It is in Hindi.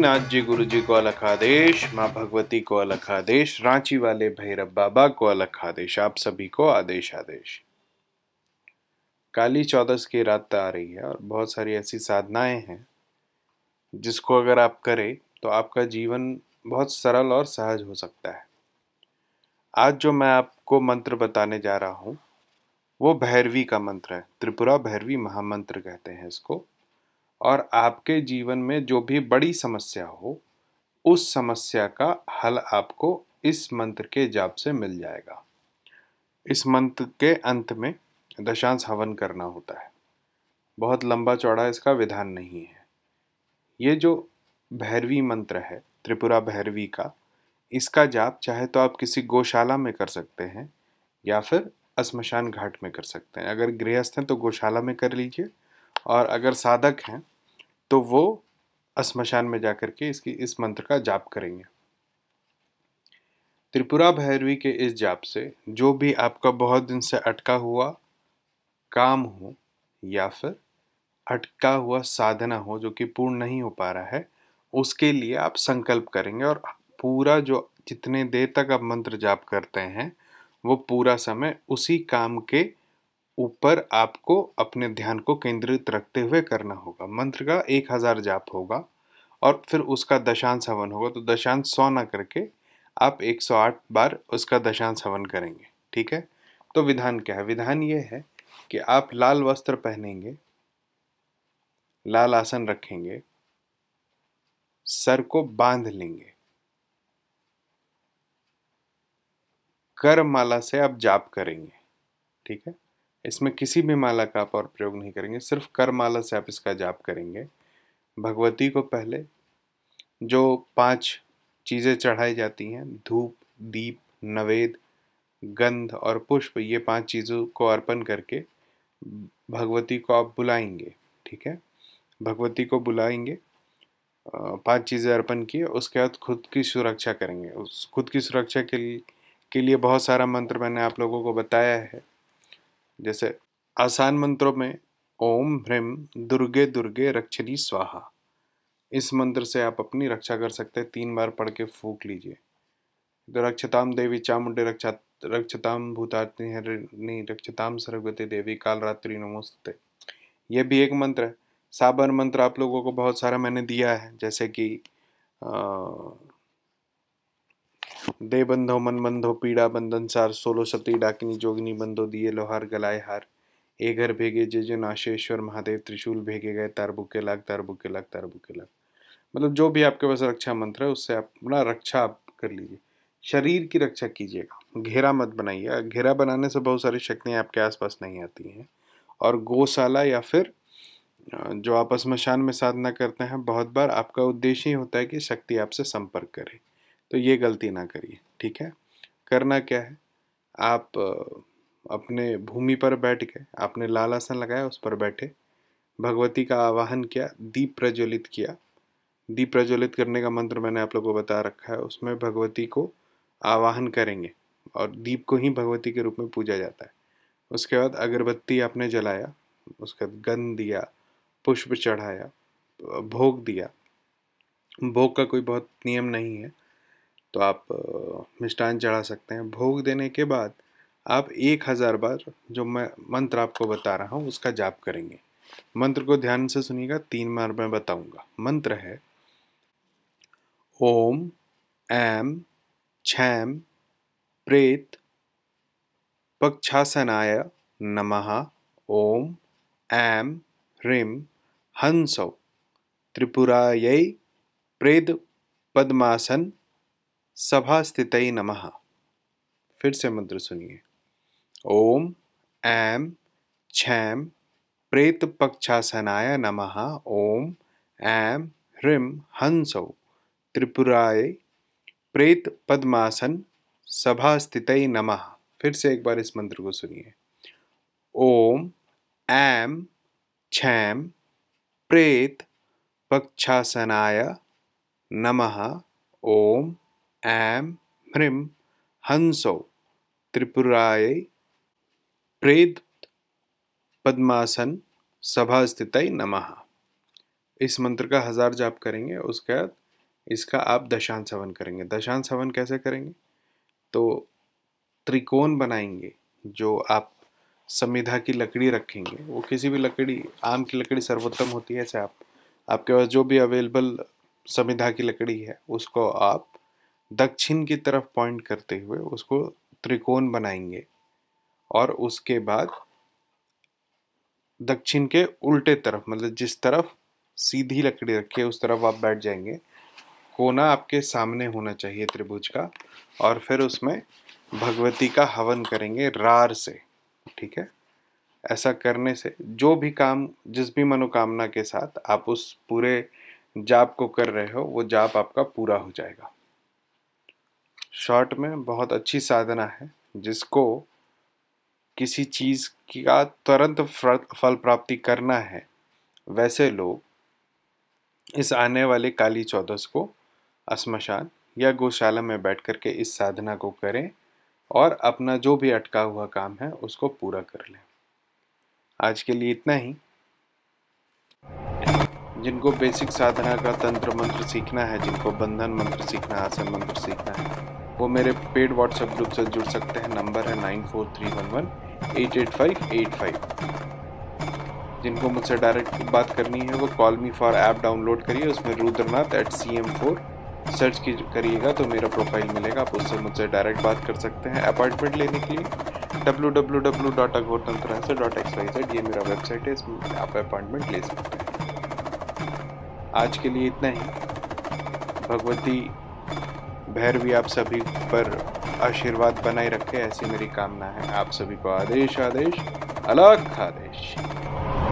नाथ जी गुरु जी को अलग आदेश, माँ भगवती को अलग आदेश, रांची वाले भैरव बाबा को अलग आदेश, आप सभी को आदेश आदेश। काली चौदस की रात आ रही है और बहुत सारी ऐसी साधनाएं हैं जिसको अगर आप करें तो आपका जीवन बहुत सरल और सहज हो सकता है। आज जो मैं आपको मंत्र बताने जा रहा हूँ वो भैरवी का मंत्र है। त्रिपुरा भैरवी महामंत्र कहते हैं इसको। और आपके जीवन में जो भी बड़ी समस्या हो उस समस्या का हल आपको इस मंत्र के जाप से मिल जाएगा। इस मंत्र के अंत में दशांश हवन करना होता है। बहुत लंबा चौड़ा इसका विधान नहीं है। ये जो भैरवी मंत्र है त्रिपुरा भैरवी का, इसका जाप चाहे तो आप किसी गौशाला में कर सकते हैं या फिर स्मशान घाट में कर सकते हैं। अगर गृहस्थ हैं तो गौशाला में कर लीजिए और अगर साधक हैं तो वो स्मशान में जाकर के इस मंत्र का जाप करेंगे। त्रिपुरा भैरवी के इस जाप से जो भी आपका बहुत दिन से अटका हुआ काम हो या फिर अटका हुआ साधना हो जो कि पूर्ण नहीं हो पा रहा है, उसके लिए आप संकल्प करेंगे और पूरा जो जितने देर तक आप मंत्र जाप करते हैं वो पूरा समय उसी काम के ऊपर आपको अपने ध्यान को केंद्रित रखते हुए करना होगा। मंत्र का 1000 जाप होगा और फिर उसका दशांश हवन होगा। तो दशांश 100 ना करके आप 108 बार उसका दशांश हवन करेंगे, ठीक है। तो विधान क्या है? विधान ये है कि आप लाल वस्त्र पहनेंगे, लाल आसन रखेंगे, सर को बांध लेंगे, कर माला से आप जाप करेंगे, ठीक है। इसमें किसी भी माला का आप और प्रयोग नहीं करेंगे, सिर्फ कर माला से आप इसका जाप करेंगे। भगवती को पहले जो 5 चीज़ें चढ़ाई जाती हैं, धूप, दीप, नवेद्य, गंध और पुष्प, ये 5 चीज़ों को अर्पण करके भगवती को आप बुलाएंगे, ठीक है। भगवती को बुलाएंगे, 5 चीज़ें अर्पण किए, उसके बाद खुद की सुरक्षा करेंगे। उस खुद की सुरक्षा के लिए बहुत सारा मंत्र मैंने आप लोगों को बताया है। जैसे आसान मंत्रों में ओम ह्रीम दुर्गे दुर्गे रक्षिणी स्वाहा, इस मंत्र से आप अपनी रक्षा कर सकते हैं। 3 बार पढ़ के फूंक लीजिए। तो रक्षताम देवी चामुंडे रक्षताम भूतात्नी हरिणी रक्षताम सरस्वती देवी कालरात्रि नमोस्तुते, ये भी एक मंत्र है। साबर मंत्र आप लोगों को बहुत सारा मैंने दिया है, जैसे कि दे बंधो मन बंधो पीड़ा बंधन सार, सोलो सती डाकिनी जोगिनी बंधो दिए लोहार गलाए हार, ए घर भेगे जे जे नाशेश्वर महादेव त्रिशूल भेगे गए तारबुके लाग तारबुके लाग तारबुके लाग। मतलब जो भी आपके पास रक्षा मंत्र है उससे अपना रक्षा आप कर लीजिए। शरीर की रक्षा कीजिएगा, घेरा मत बनाइए। घेरा बनाने से बहुत सारी शक्तियाँ आपके आसपास नहीं आती हैं। और गौशाला या फिर जो आप स्मशान में साधना करते हैं, बहुत बार आपका उद्देश्य ही होता है कि शक्ति आपसे संपर्क करे, तो ये गलती ना करिए, ठीक है। करना क्या है, आप अपने भूमि पर बैठ के आपने लाल आसन लगाया, उस पर बैठे, भगवती का आवाहन किया, दीप प्रज्वलित किया। दीप प्रज्वलित करने का मंत्र मैंने आप लोगों को बता रखा है। उसमें भगवती को आवाहन करेंगे और दीप को ही भगवती के रूप में पूजा जाता है। उसके बाद अगरबत्ती आपने जलाया, उसके बाद गंध दिया, पुष्प चढ़ाया, भोग दिया। भोग का कोई बहुत नियम नहीं है, तो आप मिष्टान चढ़ा सकते हैं। भोग देने के बाद आप 1000 बार जो मैं मंत्र आपको बता रहा हूँ उसका जाप करेंगे। मंत्र को ध्यान से सुनिएगा, 3 बार मैं बताऊँगा। मंत्र है ओम ऐम छैम प्रेत पक्षासनाय नमः ओम ऐम ह्रीम हंसौ त्रिपुरायै प्रेत पद्मासन सभास्थितै नमः। फिर से मंत्र सुनिए, ओम ऐम छैम प्रेत पक्षासनाय नमः ओम ऐम ह्रीम हंसौ त्रिपुराय प्रेत पद्मासन सभास्थितै नमः। फिर से एक बार इस मंत्र को सुनिए, ओम ऐम छैम प्रेत पक्षासनाय नमः ओम ऐम ह्रीम हंसौ त्रिपुरायै प्रेत पद्मासन सभास्थितै नमः। इस मंत्र का 1000 जाप करेंगे। उसके बाद इसका आप दशांश हवन करेंगे। दशांश हवन कैसे करेंगे? तो त्रिकोण बनाएंगे, जो आप समिधा की लकड़ी रखेंगे, वो किसी भी लकड़ी, आम की लकड़ी सर्वोत्तम होती है, ऐसे आपके पास जो भी अवेलेबल समिधा की लकड़ी है उसको आप दक्षिण की तरफ पॉइंट करते हुए उसको त्रिकोण बनाएंगे और उसके बाद दक्षिण के उल्टे तरफ, मतलब जिस तरफ सीधी लकड़ी रखिए उस तरफ आप बैठ जाएंगे। कोना आपके सामने होना चाहिए त्रिभुज का, और फिर उसमें भगवती का हवन करेंगे रार से, ठीक है। ऐसा करने से जो भी काम, जिस भी मनोकामना के साथ आप उस पूरे जाप को कर रहे हो, वो जाप आपका पूरा हो जाएगा। शॉर्ट में बहुत अच्छी साधना है, जिसको किसी चीज़ का तुरंत फल प्राप्ति करना है, वैसे लोग इस आने वाले काली चौदस को स्मशान या गौशाला में बैठ करके इस साधना को करें और अपना जो भी अटका हुआ काम है उसको पूरा कर लें। आज के लिए इतना ही। जिनको बेसिक साधना का तंत्र मंत्र सीखना है, जिनको बंधन मंत्र सीखना है, आसन मंत्र सीखना है, वो मेरे पेड व्हाट्सएप ग्रुप से जुड़ सकते हैं। नंबर है 9431188585। जिनको मुझसे डायरेक्ट बात करनी है वो call me for app download करिए, उसमें rudranath@cm4 सर्च करिएगा तो मेरा प्रोफाइल मिलेगा, आप उससे मुझसे डायरेक्ट बात कर सकते हैं। अपॉइंटमेंट लेने के लिए www.aghortantrarhasya.xyz ये मेरा वेबसाइट है, इसमें आप अपॉइंटमेंट ले सकते हैं। आज के लिए इतना ही। भगवती भैरवी आप सभी पर आशीर्वाद बनाए रखे, ऐसी मेरी कामना है। आप सभी को आदेश आदेश अलग आदेश।